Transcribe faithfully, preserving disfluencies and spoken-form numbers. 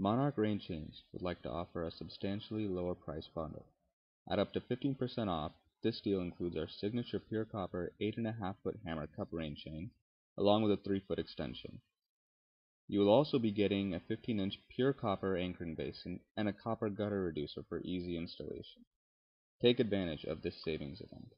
Monarch RainChains would like to offer a substantially lower price bundle. At up to fifteen percent off, this deal includes our signature pure copper eight and a half foot hammer cup rain chain, along with a three foot extension. You will also be getting a fifteen inch pure copper anchoring basin and a copper gutter reducer for easy installation. Take advantage of this savings event.